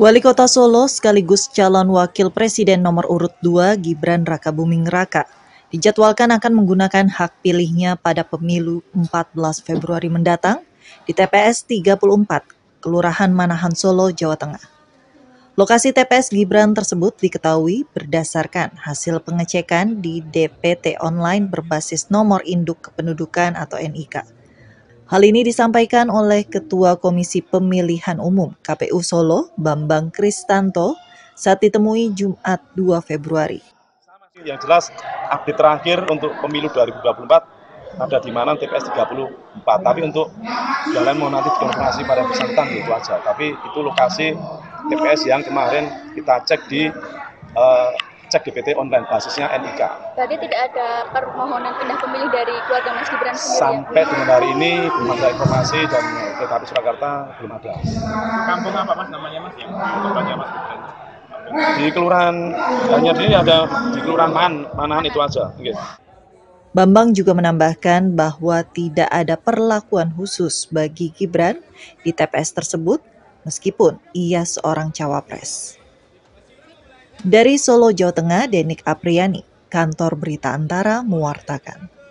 Wali Kota Solo sekaligus calon wakil presiden nomor urut 2 Gibran Rakabuming Raka dijadwalkan akan menggunakan hak pilihnya pada pemilu 14 Februari mendatang di TPS 34, Kelurahan Manahan Solo, Jawa Tengah. Lokasi TPS Gibran tersebut diketahui berdasarkan hasil pengecekan di DPT online berbasis nomor induk kependudukan atau NIK. Hal ini disampaikan oleh Ketua Komisi Pemilihan Umum KPU Solo, Bambang Kristanto, saat ditemui Jumat 2 Februari. Yang jelas, update terakhir untuk pemilu 2024 ada di mana TPS 34. Tapi untuk jalan mau nanti konfirmasi pada peserta itu aja. Tapi itu lokasi TPS yang kemarin kita cek di DPT online, basisnya NIK. Berarti tidak ada permohonan pindah pemilih dari keluarga Mas Gibran sendiri? Sampai dengan hari ini belum ada informasi dan TPS Surakarta belum ada. Kampung apa Mas namanya Mas? Yang tempatnya Mas Gibran? Di kelurahan, hanya ini ada di kelurahan Manahan itu aja. Okay. Bambang juga menambahkan bahwa tidak ada perlakuan khusus bagi Gibran di TPS tersebut meskipun ia seorang cawapres. Dari Solo, Jawa Tengah, Denik Apriyani, Kantor Berita Antara mewartakan.